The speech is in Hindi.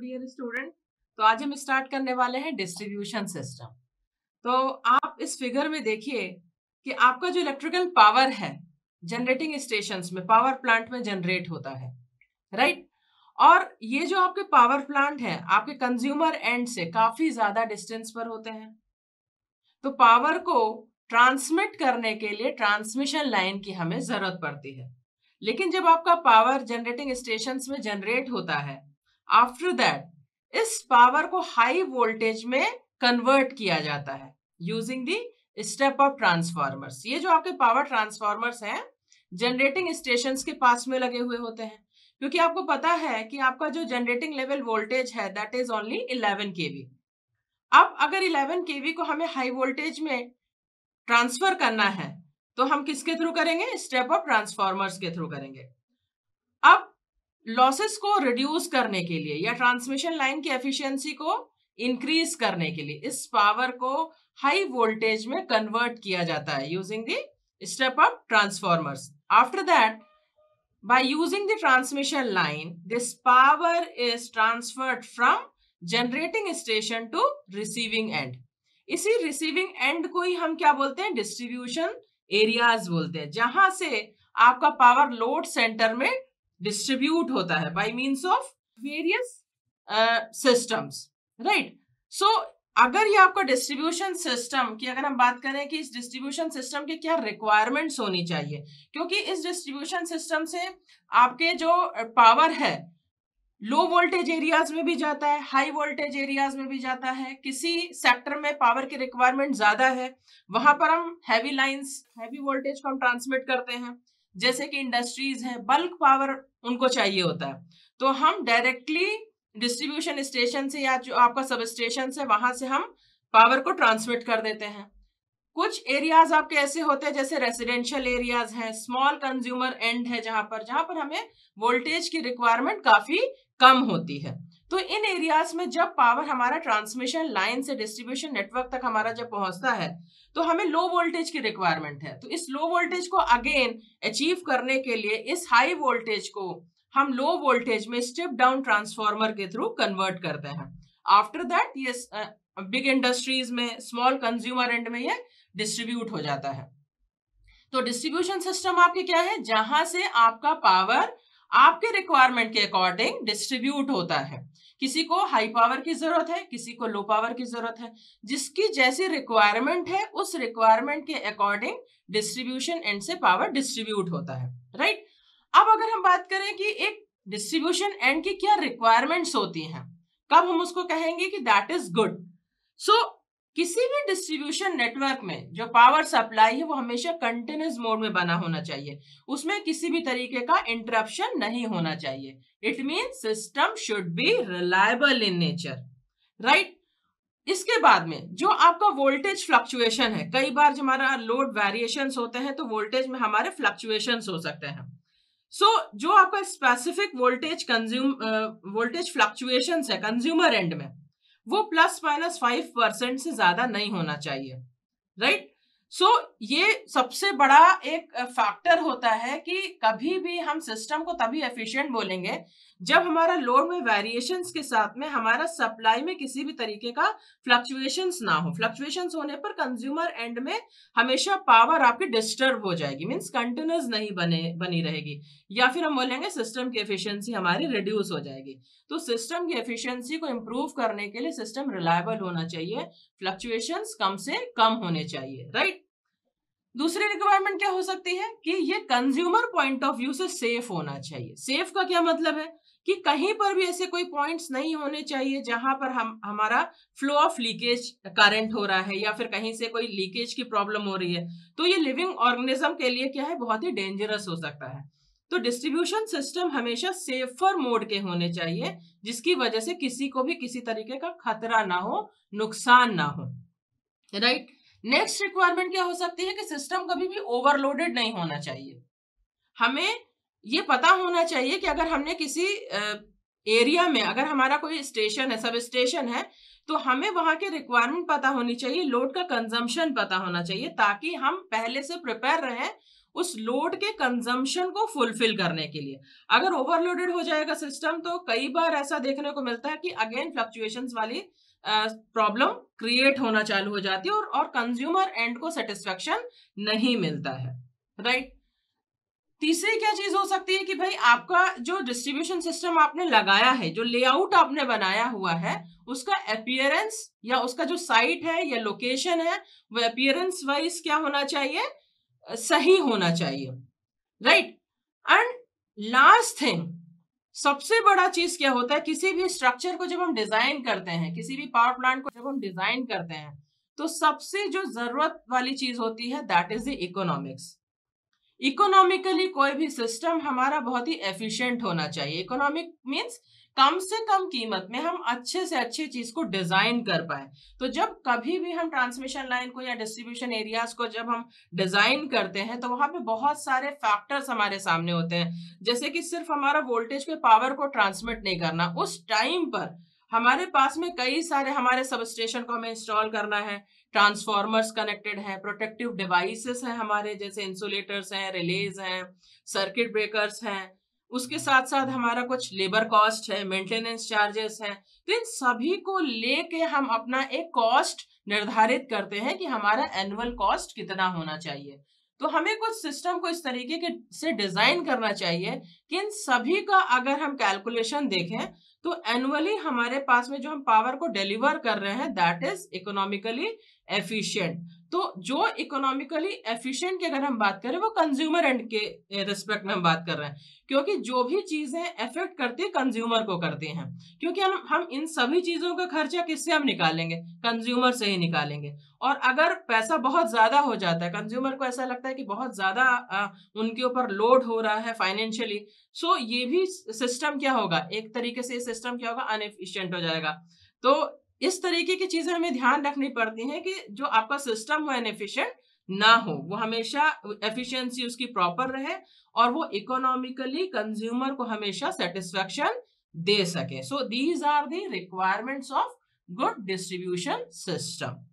डियर स्टूडेंट, तो आज हम स्टार्ट करने वाले हैं डिस्ट्रीब्यूशन सिस्टम। तो आप इस फिगर में देखिए कि आपका जो इलेक्ट्रिकल पावर है जनरेटिंग स्टेशंस में, पावर प्लांट में जनरेट होता है, राइट? और ये जो आपके पावर प्लांट है आपके कंज्यूमर एंड से काफी ज्यादा डिस्टेंस पर होते हैं, तो पावर को ट्रांसमिट करने के लिए ट्रांसमिशन लाइन की हमें जरूरत पड़ती है। लेकिन जब आपका पावर जनरेटिंग स्टेशंस में जनरेट होता है, आफ्टर दैट इस पावर को हाई वोल्टेज में कन्वर्ट किया जाता है using the step up transformers. ये जो आपके पावर ट्रांसफार्मर्स हैं जनरेटिंग स्टेशंस के पास में लगे हुए होते हैं, क्योंकि आपको पता है कि आपका जो जनरेटिंग लेवल वोल्टेज है दैट इज ओनली 11 kV। अब अगर 11 kV को हमें हाई वोल्टेज में ट्रांसफर करना है तो हम किसके थ्रू करेंगे? स्टेप अप ट्रांसफार्मर्स के थ्रू करेंगे। अब लॉसेस को रिड्यूस करने के लिए या ट्रांसमिशन लाइन की एफिशिएंसी को इंक्रीज करने के लिए इस पावर को हाई वोल्टेज में कन्वर्ट किया जाता है using the step up transformers. After that by using the transmission line this power is transferred from generating station to receiving end. इसी रिसीविंग एंड को ही हम क्या बोलते हैं? डिस्ट्रीब्यूशन एरियाज बोलते हैं, जहां से आपका पावर लोड सेंटर में डिस्ट्रीब्यूट होता है by means of various systems, right? So अगर ये आपका डिस्ट्रीब्यूशन सिस्टम की अगर हम बात करें कि इस डिस्ट्रीब्यूशन सिस्टम के क्या रिक्वायरमेंट्स होनी चाहिए, क्योंकि इस डिस्ट्रीब्यूशन सिस्टम से आपके जो पावर है लो वोल्टेज एरियाज में भी जाता है, हाई वोल्टेज एरियाज में भी जाता है। किसी सेक्टर में पावर की रिक्वायरमेंट ज्यादा है, वहां पर हम हैवी लाइंस, हैवी वोल्टेज को हम ट्रांसमिट करते हैं, जैसे कि इंडस्ट्रीज है, बल्क पावर उनको चाहिए होता है, तो हम डायरेक्टली डिस्ट्रीब्यूशन स्टेशन से या जो आपका सब स्टेशन है वहां से हम पावर को ट्रांसमिट कर देते हैं। कुछ एरियाज आपके ऐसे होते हैं जैसे रेसिडेंशियल एरियाज हैं, स्मॉल कंज्यूमर एंड है, जहां पर हमें वोल्टेज की रिक्वायरमेंट काफी कम होती है। तो इन एरियाज में जब पावर हमारा ट्रांसमिशन लाइन से डिस्ट्रीब्यूशन नेटवर्क तक हमारा जब पहुंचता है तो हमें लो वोल्टेज की रिक्वायरमेंट है। तो इस लो वोल्टेज को अगेन अचीव करने के लिए इस हाई वोल्टेज को हम लो वोल्टेज में स्टेप डाउन ट्रांसफार्मर के थ्रू कन्वर्ट करते हैं। आफ्टर दैट ये बिग इंडस्ट्रीज में, स्मॉल कंज्यूमर एंड में ये डिस्ट्रीब्यूट हो जाता है। तो डिस्ट्रीब्यूशन सिस्टम आपके क्या है? जहां से आपका पावर आपके रिक्वायरमेंट के अकॉर्डिंग डिस्ट्रीब्यूट होता है। किसी को हाई पावर की जरूरत है, किसी को लो पावर की जरूरत है, जिसकी जैसी रिक्वायरमेंट है उस रिक्वायरमेंट के अकॉर्डिंग डिस्ट्रीब्यूशन एंड से पावर डिस्ट्रीब्यूट होता है, राइट? अब अगर हम बात करें कि एक डिस्ट्रीब्यूशन एंड की क्या रिक्वायरमेंट्स होती हैं, कब हम उसको कहेंगे कि दैट इज गुड। सो किसी भी डिस्ट्रीब्यूशन नेटवर्क में जो पावर सप्लाई है वो हमेशा कंटिन्यूअस मोड में बना होना चाहिए, उसमें किसी भी तरीके का इंटरप्शन नहीं होना चाहिए। It means system should be reliable in nature, right? इसके बाद में जो आपका वोल्टेज फ्लक्चुएशन है, कई बार जो हमारा लोड वेरिएशंस होते हैं तो वोल्टेज में हमारे फ्लक्चुएशंस हो सकते हैं। सो जो आपका स्पेसिफिक वोल्टेज फ्लक्चुएशंस है कंज्यूमर एंड में, वो ±5% से ज्यादा नहीं होना चाहिए, राइट? सो ये सबसे बड़ा एक फैक्टर होता है कि कभी भी हम सिस्टम को तभी एफिशिएंट बोलेंगे जब हमारा लोड में वेरिएशंस के साथ में हमारा सप्लाई में किसी भी तरीके का फ्लक्चुएशंस ना हो। फ्लक्चुएशंस होने पर कंज्यूमर एंड में हमेशा पावर आपकी डिस्टर्ब हो जाएगी, मींस कंटिन्यूअस नहीं बनी रहेगी, या फिर हम बोलेंगे सिस्टम की एफिशिएंसी हमारी रिड्यूस हो जाएगी। तो सिस्टम की एफिशिएंसी को इम्प्रूव करने के लिए सिस्टम रिलायबल होना चाहिए, फ्लक्चुएशंस कम से कम होने चाहिए, राइट? दूसरी रिक्वायरमेंट क्या हो सकती है कि ये कंज्यूमर पॉइंट ऑफ व्यू से सेफ होना चाहिए। सेफ का क्या मतलब है कि कहीं पर भी ऐसे कोई पॉइंट्स नहीं होने चाहिए जहां पर हमारा फ्लो ऑफ लीकेज करंट हो रहा है या फिर कहीं से कोई लीकेज की प्रॉब्लम हो रही है, तो ये लिविंग ऑर्गेनिज्म के लिए क्या है? बहुत ही डेंजरस हो सकता है। तो डिस्ट्रीब्यूशन सिस्टम हमेशा सेफर मोड के होने चाहिए, जिसकी वजह से किसी को भी किसी तरीके का खतरा ना हो, नुकसान ना हो, राइट? नेक्स्ट रिक्वायरमेंट क्या हो सकती है कि सिस्टम कभी भी ओवरलोडेड नहीं होना चाहिए। हमें ये पता होना चाहिए कि अगर हमने किसी एरिया में, अगर हमारा कोई स्टेशन है, सब स्टेशन है, तो हमें वहां के रिक्वायरमेंट पता होनी चाहिए, लोड का कंजम्पशन पता होना चाहिए, ताकि हम पहले से प्रिपेयर रहें उस लोड के कंजम्पशन को फुलफिल करने के लिए। अगर ओवरलोडेड हो जाएगा सिस्टम तो कई बार ऐसा देखने को मिलता है कि अगेन फ्लक्चुएशंस वाली प्रॉब्लम क्रिएट होना चालू हो जाती है और कंज्यूमर एंड को सेटिस्फेक्शन नहीं मिलता है, राइट। तीसरी क्या चीज हो सकती है कि भाई आपका जो डिस्ट्रीब्यूशन सिस्टम आपने लगाया है, जो लेआउट आपने बनाया हुआ है, उसका अपीयरेंस या उसका जो साइट है या लोकेशन है वो अपीयरेंस वाइज क्या होना चाहिए, सही होना चाहिए, राइट। एंड लास्ट थिंग, सबसे बड़ा चीज क्या होता है, किसी भी स्ट्रक्चर को जब हम डिजाइन करते हैं, किसी भी पावर प्लांट को जब हम डिजाइन करते हैं तो सबसे जो जरूरत वाली चीज होती है that is the economics. Economically कोई भी सिस्टम हमारा बहुत ही एफिशिएंट होना चाहिए। इकोनॉमिक मींस कम से कम कीमत में हम अच्छे से अच्छे चीज को डिजाइन कर पाए। तो जब कभी भी हम ट्रांसमिशन लाइन को या डिस्ट्रीब्यूशन एरियाज को जब हम डिजाइन करते हैं तो वहां पे बहुत सारे फैक्टर्स हमारे सामने होते हैं, जैसे कि सिर्फ हमारा वोल्टेज के पावर को ट्रांसमिट नहीं करना, उस टाइम पर हमारे पास में कई सारे हमारे सबस्टेशन को हमें इंस्टॉल करना है, ट्रांसफॉर्मर्स कनेक्टेड हैं, प्रोटेक्टिव डिवाइसेस हैं हमारे, जैसे इंसुलेटर्स हैं, रिलेज हैं, सर्किट ब्रेकर्स हैं, उसके साथ साथ हमारा कुछ लेबर कॉस्ट है, मेंटेनेंस चार्जेस हैं। तो इन सभी को लेके हम अपना एक कॉस्ट निर्धारित करते हैं कि हमारा एनुअल कॉस्ट कितना होना चाहिए। तो हमें कुछ सिस्टम को इस तरीके के से डिजाइन करना चाहिए कि इन सभी का अगर हम कैलकुलेशन देखें तो एनुअली हमारे पास में जो हम पावर को डिलीवर कर रहे हैं दैट इज इकोनॉमिकली एफिशिएंट। तो जो इकोनॉमिकली एफिशिएंट की अगर हम बात करें वो कंज्यूमर एंड के रिस्पेक्ट में हम बात कर रहे हैं, क्योंकि जो भी चीजें अफेक्ट करती है कंज्यूमर को करती हैं, क्योंकि हम इन सभी चीजों का खर्चा किससे हम निकालेंगे, कंज्यूमर से ही निकालेंगे। और अगर पैसा बहुत ज्यादा हो जाता है, कंज्यूमर को ऐसा लगता है कि बहुत ज्यादा उनके ऊपर लोड हो रहा है फाइनेंशियली, सो ये भी सिस्टम क्या होगा, एक तरीके से सिस्टम क्या होगा, अनएफिशिएंट हो जाएगा। तो इस तरीके की चीजें हमें ध्यान रखनी पड़ती हैं कि जो आपका सिस्टम हो इनएफिशिएंट ना हो, वो हमेशा एफिशिएंसी उसकी प्रॉपर रहे और वो इकोनॉमिकली कंज्यूमर को हमेशा सेटिस्फेक्शन दे सके। So these are the requirements of good distribution system.